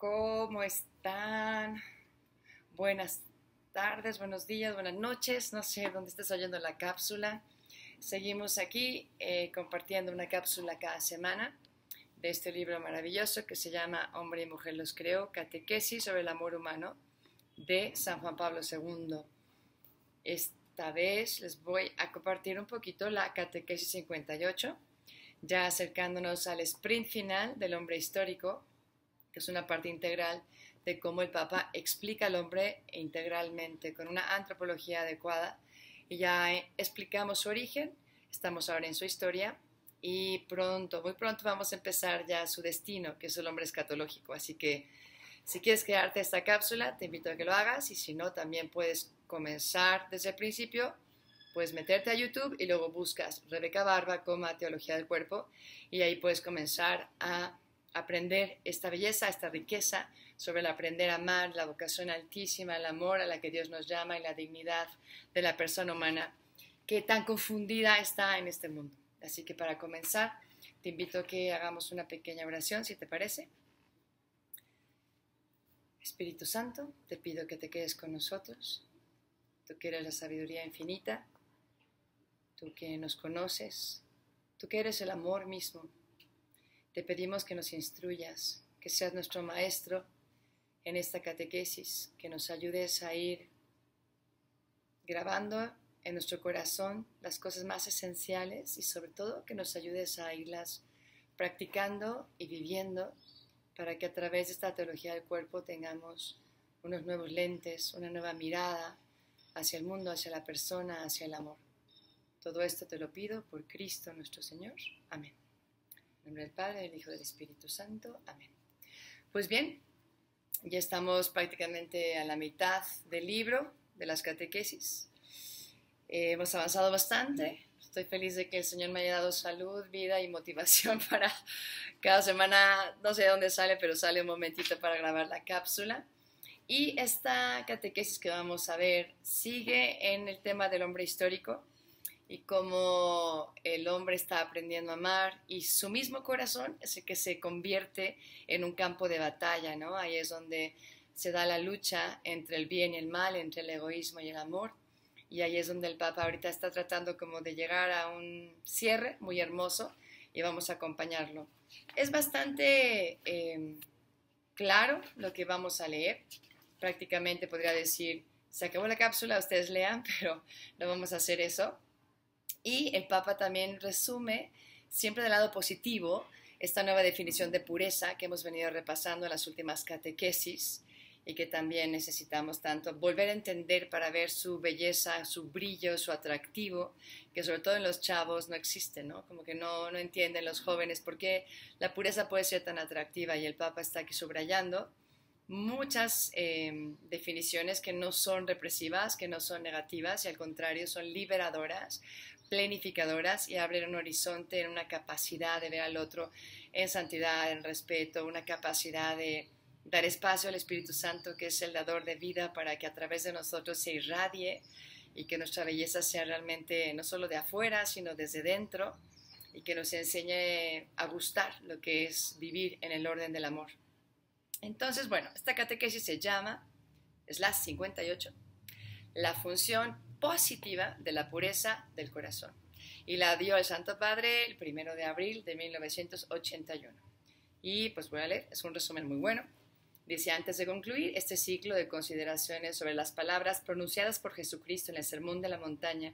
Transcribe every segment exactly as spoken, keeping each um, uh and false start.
¿Cómo están? Buenas tardes, buenos días, buenas noches. No sé dónde estás oyendo la cápsula. Seguimos aquí eh, compartiendo una cápsula cada semana de este libro maravilloso que se llama Hombre y Mujer los creo, Catequesis sobre el amor humano de San Juan Pablo segundo. Esta vez les voy a compartir un poquito la Catequesis cincuenta y ocho, ya acercándonos al sprint final del hombre histórico, que es una parte integral de cómo el Papa explica al hombre integralmente, con una antropología adecuada. Y ya explicamos su origen, estamos ahora en su historia, y pronto, muy pronto vamos a empezar ya su destino, que es el hombre escatológico. Así que si quieres quedarte esta cápsula, te invito a que lo hagas, y si no, también puedes comenzar desde el principio, puedes meterte a YouTube y luego buscas Rebeca Barba, coma, Teología del Cuerpo, y ahí puedes comenzar a aprender esta belleza, esta riqueza sobre el aprender a amar, la vocación altísima, el amor a la que Dios nos llama y la dignidad de la persona humana que tan confundida está en este mundo. Así que para comenzar te invito a que hagamos una pequeña oración, si te parece. Espíritu Santo, te pido que te quedes con nosotros. Tú que eres la sabiduría infinita, tú que nos conoces, tú que eres el amor mismo. Te pedimos que nos instruyas, que seas nuestro maestro en esta catequesis, que nos ayudes a ir grabando en nuestro corazón las cosas más esenciales y sobre todo que nos ayudes a irlas practicando y viviendo para que a través de esta teología del cuerpo tengamos unos nuevos lentes, una nueva mirada hacia el mundo, hacia la persona, hacia el amor. Todo esto te lo pido por Cristo nuestro Señor. Amén. En nombre del Padre, del Hijo y del Espíritu Santo. Amén. Pues bien, ya estamos prácticamente a la mitad del libro de las catequesis. Eh, hemos avanzado bastante. Estoy feliz de que el Señor me haya dado salud, vida y motivación para cada semana. No sé de dónde sale, pero sale un momentito para grabar la cápsula. Y esta catequesis que vamos a ver sigue en el tema del hombre histórico y cómo el hombre está aprendiendo a amar, y su mismo corazón es el que se convierte en un campo de batalla, ¿no? Ahí es donde se da la lucha entre el bien y el mal, entre el egoísmo y el amor, y ahí es donde el Papa ahorita está tratando como de llegar a un cierre muy hermoso, y vamos a acompañarlo. Es bastante eh, claro lo que vamos a leer, prácticamente podría decir, se acabó la cápsula, ustedes lean, pero no vamos a hacer eso. Y el Papa también resume, siempre del lado positivo, esta nueva definición de pureza que hemos venido repasando en las últimas catequesis y que también necesitamos tanto volver a entender para ver su belleza, su brillo, su atractivo, que sobre todo en los chavos no existe, ¿no? Como que no, no entienden los jóvenes por qué la pureza puede ser tan atractiva, y el Papa está aquí subrayando muchas eh, definiciones que no son represivas, que no son negativas, y al contrario son liberadoras, planificadoras, y abren un horizonte en una capacidad de ver al otro en santidad, en respeto, una capacidad de dar espacio al Espíritu Santo, que es el dador de vida, para que a través de nosotros se irradie y que nuestra belleza sea realmente no solo de afuera, sino desde dentro, y que nos enseñe a gustar lo que es vivir en el orden del amor. Entonces, bueno, esta catequesis se llama, es la cincuenta y ocho, la función positiva de la pureza del corazón, y la dio el Santo Padre el primero de abril de mil novecientos ochenta y uno. Y pues voy a leer, es un resumen muy bueno. Dice, antes de concluir este ciclo de consideraciones sobre las palabras pronunciadas por Jesucristo en el Sermón de la Montaña,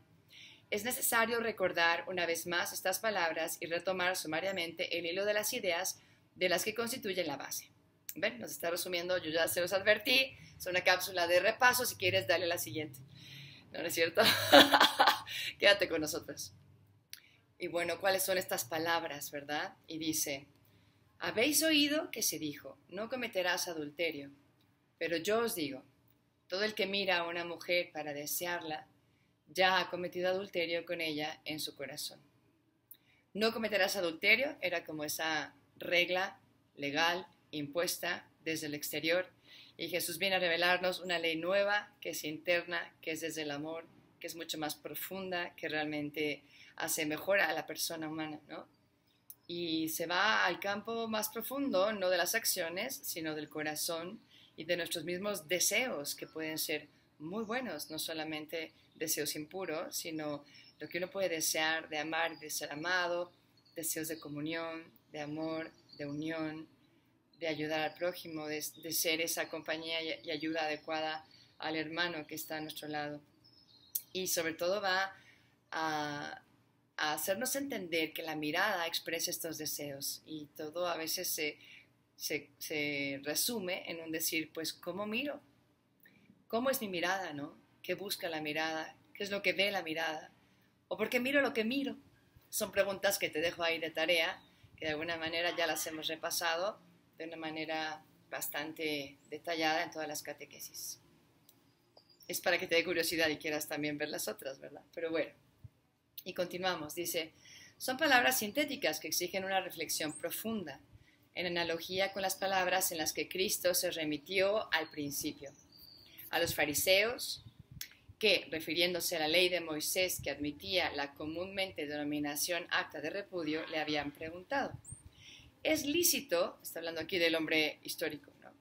es necesario recordar una vez más estas palabras y retomar sumariamente el hilo de las ideas de las que constituyen la base. ¿Ven? Nos está resumiendo, yo ya se los advertí, es una cápsula de repaso, si quieres dale a la siguiente. ¿No, no es cierto? Quédate con nosotros. Y bueno, ¿cuáles son estas palabras, verdad? Y dice, habéis oído que se dijo, no cometerás adulterio, pero yo os digo, todo el que mira a una mujer para desearla, ya ha cometido adulterio con ella en su corazón. No cometerás adulterio, era como esa regla legal impuesta desde el exterior, y Jesús viene a revelarnos una ley nueva, que es interna, que es desde el amor, que es mucho más profunda, que realmente hace mejor a la persona humana, ¿no? y se va al campo más profundo, no de las acciones, sino del corazón y de nuestros mismos deseos, que pueden ser muy buenos, no solamente deseos impuros, sino lo que uno puede desear de amar, de ser amado, deseos de comunión, de amor, de unión, de ayudar al prójimo, de, de ser esa compañía y ayuda adecuada al hermano que está a nuestro lado. Y sobre todo va a, a hacernos entender que la mirada expresa estos deseos, y todo a veces se, se, se resume en un decir, pues, ¿cómo miro? ¿Cómo es mi mirada, no? ¿Qué busca la mirada? ¿Qué es lo que ve la mirada? ¿O por qué miro lo que miro? Son preguntas que te dejo ahí de tarea, que de alguna manera ya las hemos repasado de una manera bastante detallada en todas las catequesis. Es para que te dé curiosidad y quieras también ver las otras, ¿verdad? Pero bueno, y continuamos. Dice, son palabras sintéticas que exigen una reflexión profunda, en analogía con las palabras en las que Cristo se remitió al principio. A los fariseos, que, refiriéndose a la ley de Moisés que admitía la comúnmente denominación acta de repudio, le habían preguntado, ¿es lícito, está hablando aquí del hombre histórico, ¿no?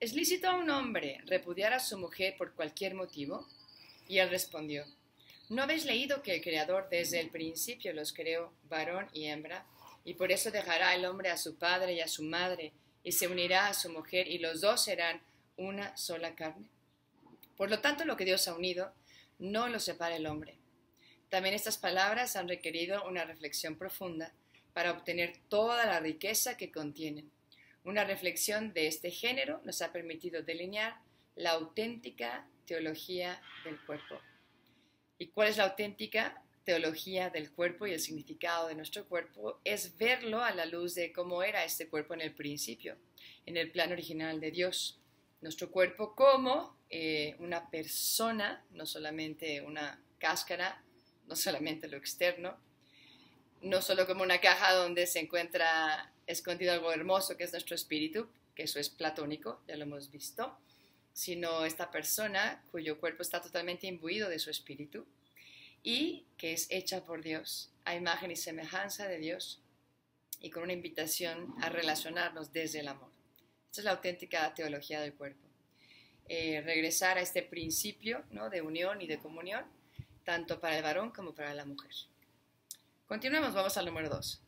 ¿Es lícito a un hombre repudiar a su mujer por cualquier motivo? Y él respondió, ¿no habéis leído que el Creador desde el principio los creó varón y hembra? Y por eso dejará el hombre a su padre y a su madre, y se unirá a su mujer, y los dos serán una sola carne. Por lo tanto, lo que Dios ha unido, no lo separa el hombre. También estas palabras han requerido una reflexión profunda para obtener toda la riqueza que contienen. Una reflexión de este género nos ha permitido delinear la auténtica teología del cuerpo. ¿Y cuál es la auténtica teología del cuerpo y el significado de nuestro cuerpo? Es verlo a la luz de cómo era este cuerpo en el principio, en el plan original de Dios. Nuestro cuerpo como eh, una persona, no solamente una cáscara, no solamente lo externo, no solo como una caja donde se encuentra escondido algo hermoso que es nuestro espíritu, que eso es platónico, ya lo hemos visto, sino esta persona cuyo cuerpo está totalmente imbuido de su espíritu y que es hecha por Dios, a imagen y semejanza de Dios, y con una invitación a relacionarnos desde el amor. Esta es la auténtica teología del cuerpo. Eh, regresar a este principio, ¿no?, de unión y de comunión, tanto para el varón como para la mujer. Continuemos, vamos al número dos.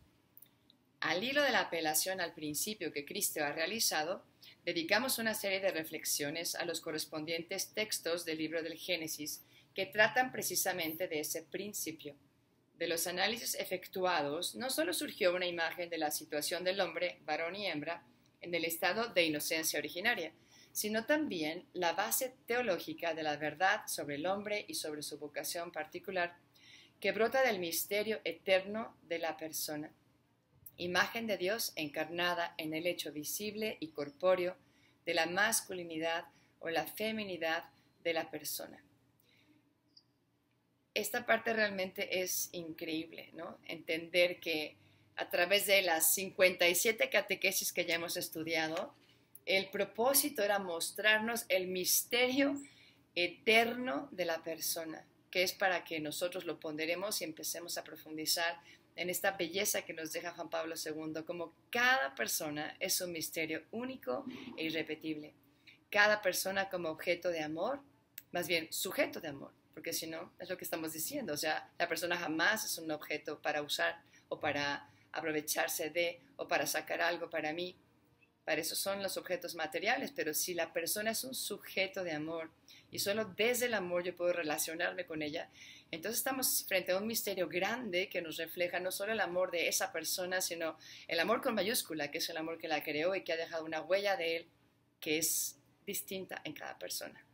Al hilo de la apelación al principio que Cristo ha realizado, dedicamos una serie de reflexiones a los correspondientes textos del libro del Génesis que tratan precisamente de ese principio. De los análisis efectuados, no solo surgió una imagen de la situación del hombre, varón y hembra, en el estado de inocencia originaria, sino también la base teológica de la verdad sobre el hombre y sobre su vocación particular, que brota del misterio eterno de la persona, imagen de Dios encarnada en el hecho visible y corpóreo de la masculinidad o la feminidad de la persona. Esta parte realmente es increíble, ¿no? Entender que a través de las cincuenta y siete catequesis que ya hemos estudiado, el propósito era mostrarnos el misterio eterno de la persona, que es para que nosotros lo ponderemos y empecemos a profundizar en esta belleza que nos deja Juan Pablo segundo, como cada persona es un misterio único e irrepetible. Cada persona como objeto de amor, más bien sujeto de amor, porque si no, es lo que estamos diciendo, o sea, la persona jamás es un objeto para usar o para aprovecharse de, o para sacar algo para mí. Para eso son los objetos materiales, pero si la persona es un sujeto de amor y solo desde el amor yo puedo relacionarme con ella, entonces estamos frente a un misterio grande que nos refleja no solo el amor de esa persona, sino el amor con mayúscula, que es el amor que la creó y que ha dejado una huella de él que es distinta en cada persona.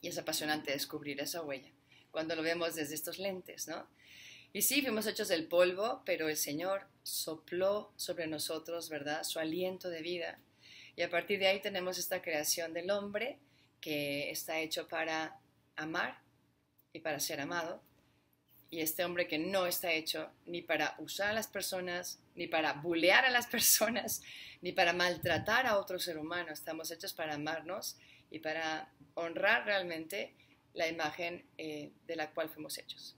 Y es apasionante descubrir esa huella cuando lo vemos desde estos lentes, ¿no? Y sí, fuimos hechos del polvo, pero el Señor sopló sobre nosotros, ¿verdad?, su aliento de vida. Y a partir de ahí tenemos esta creación del hombre que está hecho para amar y para ser amado. Y este hombre que no está hecho ni para usar a las personas, ni para bulear a las personas, ni para maltratar a otro ser humano. Estamos hechos para amarnos y para honrar realmente la imagen eh, de la cual fuimos hechos.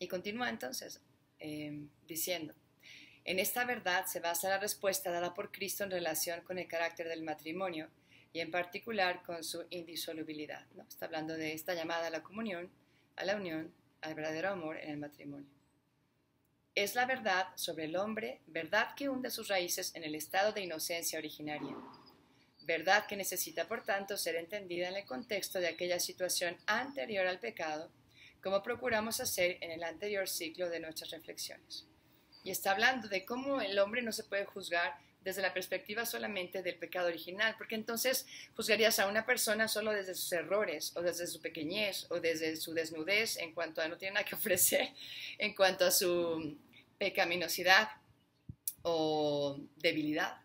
Y continúa entonces eh, diciendo, En esta verdad se basa la respuesta dada por Cristo en relación con el carácter del matrimonio y en particular con su indisolubilidad, ¿no? Está hablando de esta llamada a la comunión, a la unión, al verdadero amor en el matrimonio. Es la verdad sobre el hombre, verdad que hunde sus raíces en el estado de inocencia originaria, verdad que necesita por tanto ser entendida en el contexto de aquella situación anterior al pecado, como procuramos hacer en el anterior ciclo de nuestras reflexiones. Y está hablando de cómo el hombre no se puede juzgar desde la perspectiva solamente del pecado original, porque entonces juzgarías a una persona solo desde sus errores, o desde su pequeñez, o desde su desnudez, en cuanto a no tiene nada que ofrecer, en cuanto a su pecaminosidad o debilidad.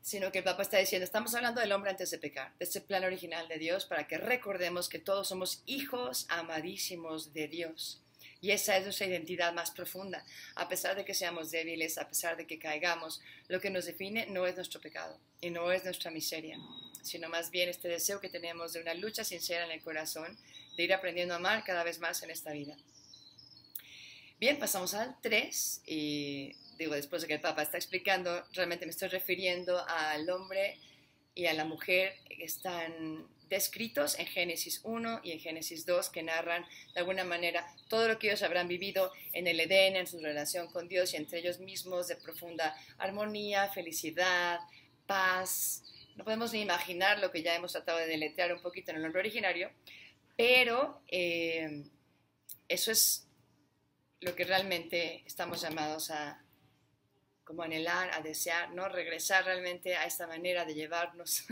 Sino que el Papa está diciendo, estamos hablando del hombre antes de pecar, de ese plan original de Dios, para que recordemos que todos somos hijos amadísimos de Dios. Y esa es nuestra identidad más profunda. A pesar de que seamos débiles, a pesar de que caigamos, lo que nos define no es nuestro pecado y no es nuestra miseria, sino más bien este deseo que tenemos de una lucha sincera en el corazón, de ir aprendiendo a amar cada vez más en esta vida. Bien, pasamos al tres y digo, después de que el Papa está explicando, realmente me estoy refiriendo al hombre y a la mujer que están descritos en Génesis uno y en Génesis dos, que narran de alguna manera todo lo que ellos habrán vivido en el Edén, en su relación con Dios y entre ellos mismos, de profunda armonía, felicidad, paz. No podemos ni imaginar lo que ya hemos tratado de deletrear un poquito en el nombre originario, pero eh, eso es lo que realmente estamos llamados a como anhelar, a desear, ¿no? Regresar realmente a esta manera de llevarnos,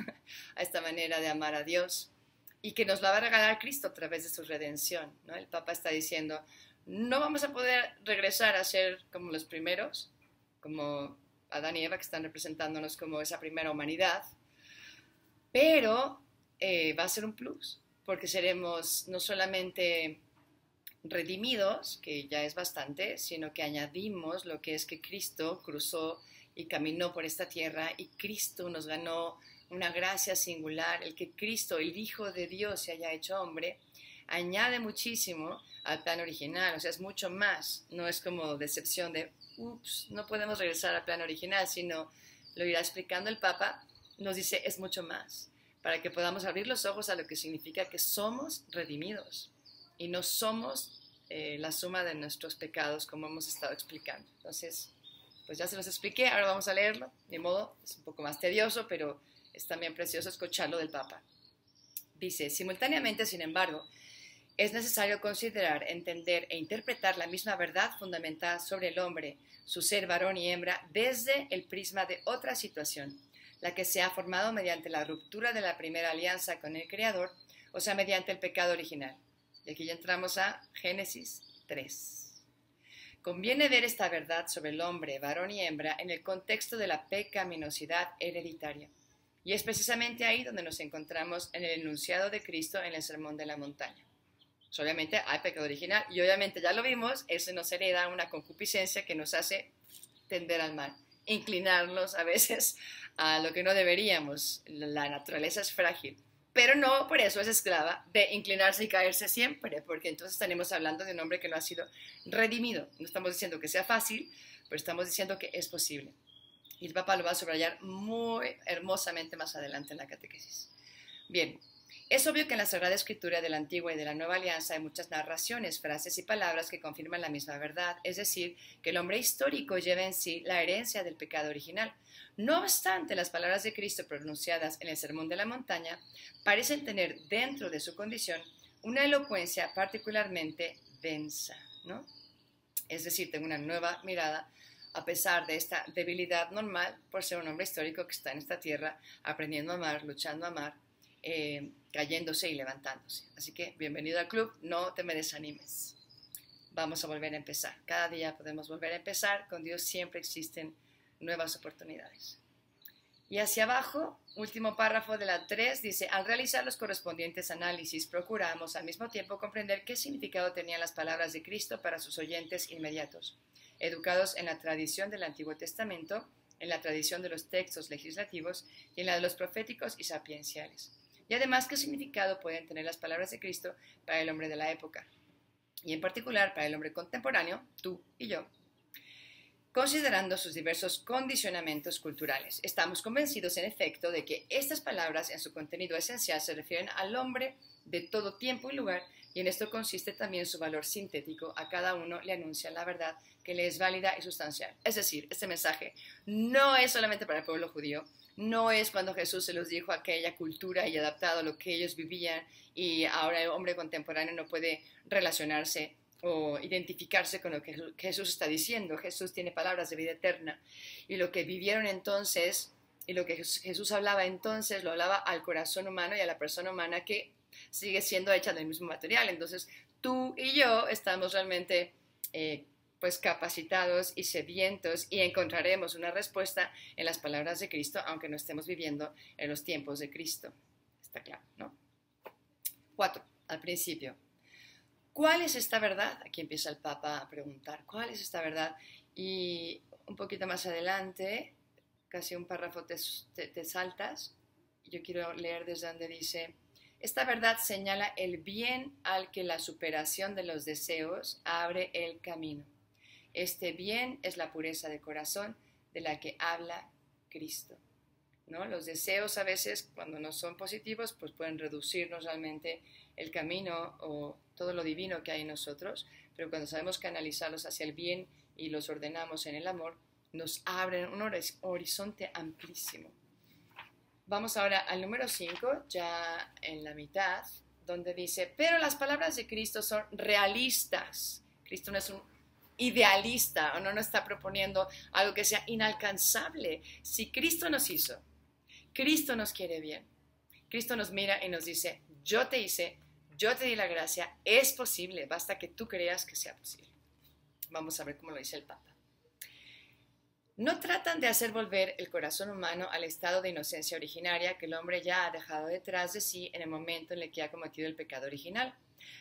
a esta manera de amar a Dios, y que nos la va a regalar Cristo a través de su redención, ¿no? El Papa está diciendo, no vamos a poder regresar a ser como los primeros, como Adán y Eva, que están representándonos como esa primera humanidad, pero eh, va a ser un plus, porque seremos no solamente redimidos, que ya es bastante, sino que añadimos lo que es que Cristo cruzó y caminó por esta tierra y Cristo nos ganó una gracia singular, el que Cristo, el Hijo de Dios, se haya hecho hombre, añade muchísimo al plan original, o sea, es mucho más, no es como decepción de, ups, no podemos regresar al plan original, sino lo irá explicando el Papa, nos dice, es mucho más, para que podamos abrir los ojos a lo que significa que somos redimidos. Y no somos eh, la suma de nuestros pecados, como hemos estado explicando. Entonces, pues ya se los expliqué, ahora vamos a leerlo. De modo, es un poco más tedioso, pero es también precioso escucharlo del Papa. Dice, simultáneamente, sin embargo, es necesario considerar, entender e interpretar la misma verdad fundamental sobre el hombre, su ser varón y hembra, desde el prisma de otra situación, la que se ha formado mediante la ruptura de la primera alianza con el Creador, o sea, mediante el pecado original. Y aquí ya entramos a Génesis tres. Conviene ver esta verdad sobre el hombre, varón y hembra, en el contexto de la pecaminosidad hereditaria. Y es precisamente ahí donde nos encontramos en el enunciado de Cristo en el Sermón de la Montaña. Pues obviamente hay pecado original y obviamente ya lo vimos, eso nos hereda una concupiscencia que nos hace tender al mal, inclinarnos a veces a lo que no deberíamos. La naturaleza es frágil. Pero no por eso es esclava de inclinarse y caerse siempre, porque entonces estaremos hablando de un hombre que no ha sido redimido. No estamos diciendo que sea fácil, pero estamos diciendo que es posible. Y el Papa lo va a subrayar muy hermosamente más adelante en la catequesis. Bien, es obvio que en la Sagrada Escritura de la Antigua y de la Nueva Alianza hay muchas narraciones, frases y palabras que confirman la misma verdad, es decir, que el hombre histórico lleva en sí la herencia del pecado original. No obstante, las palabras de Cristo pronunciadas en el Sermón de la Montaña parecen tener dentro de su condición una elocuencia particularmente densa, ¿no? Es decir, tengo una nueva mirada a pesar de esta debilidad normal por ser un hombre histórico que está en esta tierra aprendiendo a amar, luchando a amar, Eh, cayéndose y levantándose. Así que bienvenido al club, no te me desanimes. Vamos a volver a empezar. Cada día podemos volver a empezar. Con Dios siempre existen nuevas oportunidades. Y hacia abajo, último párrafo de la tres, dice, al realizar los correspondientes análisis, procuramos al mismo tiempo comprender qué significado tenían las palabras de Cristo para sus oyentes inmediatos, educados en la tradición del Antiguo Testamento, en la tradición de los textos legislativos y en la de los proféticos y sapienciales. Y además, ¿qué significado pueden tener las palabras de Cristo para el hombre de la época? Y en particular, para el hombre contemporáneo, tú y yo. Considerando sus diversos condicionamientos culturales, estamos convencidos, en efecto, de que estas palabras en su contenido esencial se refieren al hombre de todo tiempo y lugar, y en esto consiste también su valor sintético. A cada uno le anuncia la verdad que le es válida y sustancial. Es decir, este mensaje no es solamente para el pueblo judío, no es cuando Jesús se los dijo a aquella cultura y adaptado a lo que ellos vivían, y ahora el hombre contemporáneo no puede relacionarse o identificarse con lo que Jesús está diciendo. Jesús tiene palabras de vida eterna, y lo que vivieron entonces y lo que Jesús hablaba entonces lo hablaba al corazón humano y a la persona humana que sigue siendo hecha del mismo material. Entonces tú y yo estamos realmente eh, pues capacitados y sedientos, y encontraremos una respuesta en las palabras de Cristo, aunque no estemos viviendo en los tiempos de Cristo. Está claro, ¿no? Cuatro, al principio. ¿Cuál es esta verdad? Aquí empieza el Papa a preguntar, ¿cuál es esta verdad? Y un poquito más adelante, casi un párrafo te, te, te saltas, yo quiero leer desde donde dice: esta verdad señala el bien al que la superación de los deseos abre el camino. Este bien es la pureza de corazón de la que habla Cristo, ¿no? Los deseos a veces, cuando no son positivos, pues pueden reducirnos realmente el camino o todo lo divino que hay en nosotros, pero cuando sabemos canalizarlos hacia el bien y los ordenamos en el amor, nos abren un horizonte amplísimo. Vamos ahora al número cinco, ya en la mitad, donde dice: pero las palabras de Cristo son realistas. Cristo no es un idealista, o no nos está proponiendo algo que sea inalcanzable. Si Cristo nos hizo, Cristo nos quiere bien, Cristo nos mira y nos dice: yo te hice, yo te di la gracia, es posible, basta que tú creas que sea posible. Vamos a ver cómo lo dice el Papa. No tratan de hacer volver el corazón humano al estado de inocencia originaria que el hombre ya ha dejado detrás de sí en el momento en el que ha cometido el pecado original.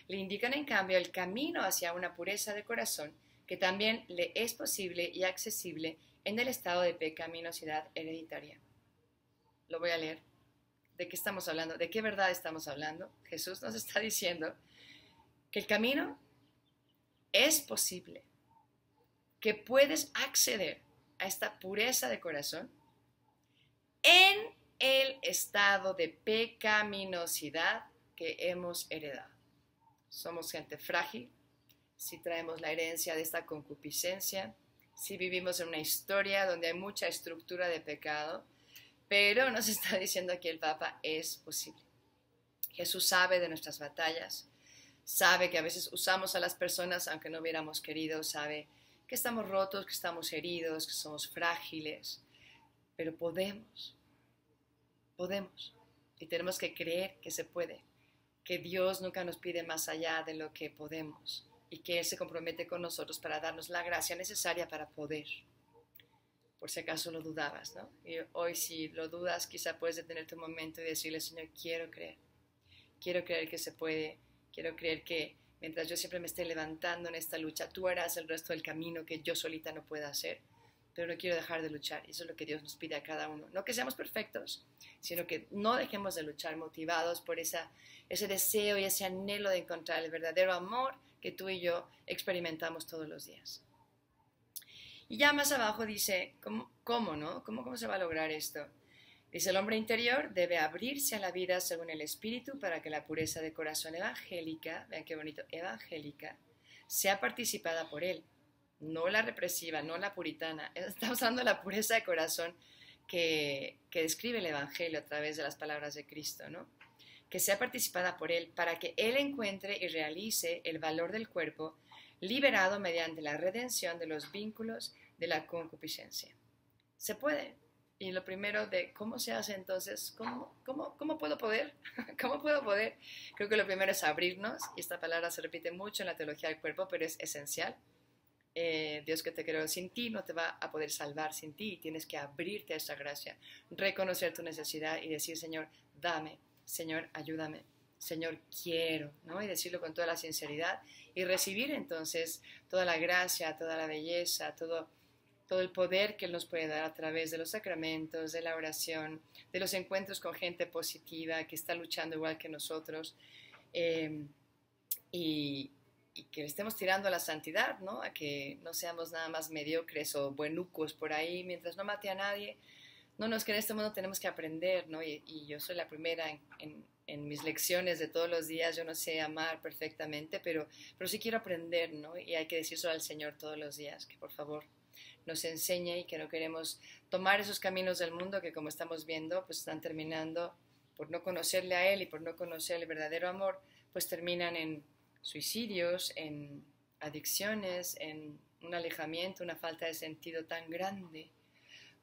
Le indican, en cambio, el camino hacia una pureza de corazón que también le es posible y accesible en el estado de pecaminosidad hereditaria. Lo voy a leer. ¿De qué estamos hablando? ¿De qué verdad estamos hablando? Jesús nos está diciendo que el camino es posible, que puedes acceder a esta pureza de corazón en el estado de pecaminosidad que hemos heredado. Somos gente frágil, si traemos la herencia de esta concupiscencia, si vivimos en una historia donde hay mucha estructura de pecado, pero nos está diciendo aquí el Papa, es posible. Jesús sabe de nuestras batallas, sabe que a veces usamos a las personas aunque no hubiéramos querido, sabe que estamos rotos, que estamos heridos, que somos frágiles, pero podemos, podemos, y tenemos que creer que se puede, que Dios nunca nos pide más allá de lo que podemos, y que Él se compromete con nosotros para darnos la gracia necesaria para poder, por si acaso lo dudabas, ¿no? Y hoy, si lo dudas, quizá puedes detenerte un momento y decirle: Señor, quiero creer, quiero creer que se puede, quiero creer que mientras yo siempre me esté levantando en esta lucha, tú harás el resto del camino que yo solita no pueda hacer, pero no quiero dejar de luchar. Eso es lo que Dios nos pide a cada uno. No que seamos perfectos, sino que no dejemos de luchar, motivados por esa, ese deseo y ese anhelo de encontrar el verdadero amor que tú y yo experimentamos todos los días. Y ya más abajo dice, ¿cómo, cómo, no? ¿Cómo, cómo se va a lograr esto? Dice: el hombre interior debe abrirse a la vida según el Espíritu para que la pureza de corazón evangélica, vean qué bonito, evangélica, sea participada por él. No la represiva, no la puritana. Estamos hablando de la pureza de corazón que, que describe el Evangelio a través de las palabras de Cristo, ¿no? Que sea participada por él para que él encuentre y realice el valor del cuerpo liberado mediante la redención de los vínculos de la concupiscencia. Se puede. Y lo primero de cómo se hace entonces, ¿cómo, cómo, cómo puedo poder? ¿Cómo puedo poder? Creo que lo primero es abrirnos, y esta palabra se repite mucho en la teología del cuerpo, pero es esencial. Eh, Dios que te creó sin ti no te va a poder salvar sin ti, y tienes que abrirte a esa gracia, reconocer tu necesidad y decir: Señor, dame, Señor, ayúdame, Señor, quiero, ¿no? Y decirlo con toda la sinceridad y recibir entonces toda la gracia, toda la belleza, todo... todo el poder que Él nos puede dar a través de los sacramentos, de la oración, de los encuentros con gente positiva que está luchando igual que nosotros, eh, y, y que estemos tirando a la santidad, ¿no? A que no seamos nada más mediocres o buenucos por ahí, mientras no mate a nadie. No, no, es que en este mundo tenemos que aprender, ¿no? Y, y yo soy la primera en, en, en mis lecciones de todos los días, yo no sé amar perfectamente, pero, pero sí quiero aprender, ¿no? Y hay que decirlo al Señor todos los días, que por favor nos enseñe y que no queremos tomar esos caminos del mundo que, como estamos viendo, pues están terminando por no conocerle a Él y por no conocer el verdadero amor, pues terminan en suicidios, en adicciones, en un alejamiento, una falta de sentido tan grande,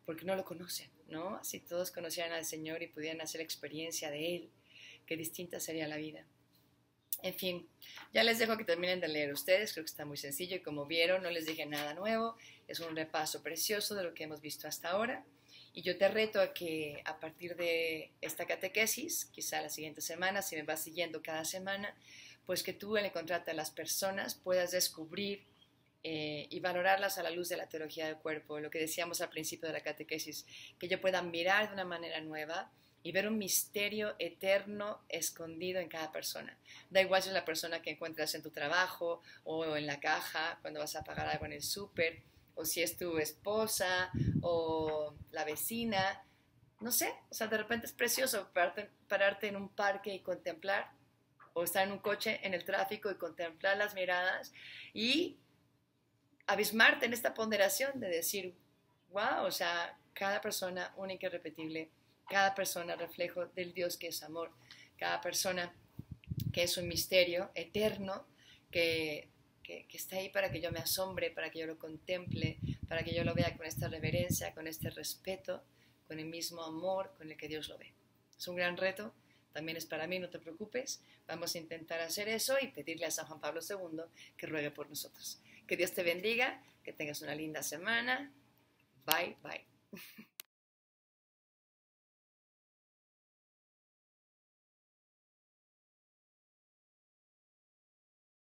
porque no lo conocen, ¿no? Si todos conocieran al Señor y pudieran hacer experiencia de Él, qué distinta sería la vida. En fin, ya les dejo que terminen de leer ustedes, creo que está muy sencillo y como vieron no les dije nada nuevo, es un repaso precioso de lo que hemos visto hasta ahora y yo te reto a que a partir de esta catequesis, quizá la siguiente semana, si me vas siguiendo cada semana, pues que tú al encontrarte a las personas puedas descubrir eh, y valorarlas a la luz de la teología del cuerpo, lo que decíamos al principio de la catequesis, que yo pueda mirar de una manera nueva y ver un misterio eterno escondido en cada persona. Da igual si es la persona que encuentras en tu trabajo o en la caja cuando vas a pagar algo en el súper, o si es tu esposa o la vecina, no sé, o sea, de repente es precioso pararte, pararte en un parque y contemplar, o estar en un coche en el tráfico y contemplar las miradas y abismarte en esta ponderación de decir, wow, o sea, cada persona única y repetible. Cada persona reflejo del Dios que es amor, cada persona que es un misterio eterno que, que, que está ahí para que yo me asombre, para que yo lo contemple, para que yo lo vea con esta reverencia, con este respeto, con el mismo amor con el que Dios lo ve. Es un gran reto, también es para mí, no te preocupes, vamos a intentar hacer eso y pedirle a San Juan Pablo segundo que ruegue por nosotros. Que Dios te bendiga, que tengas una linda semana, bye, bye.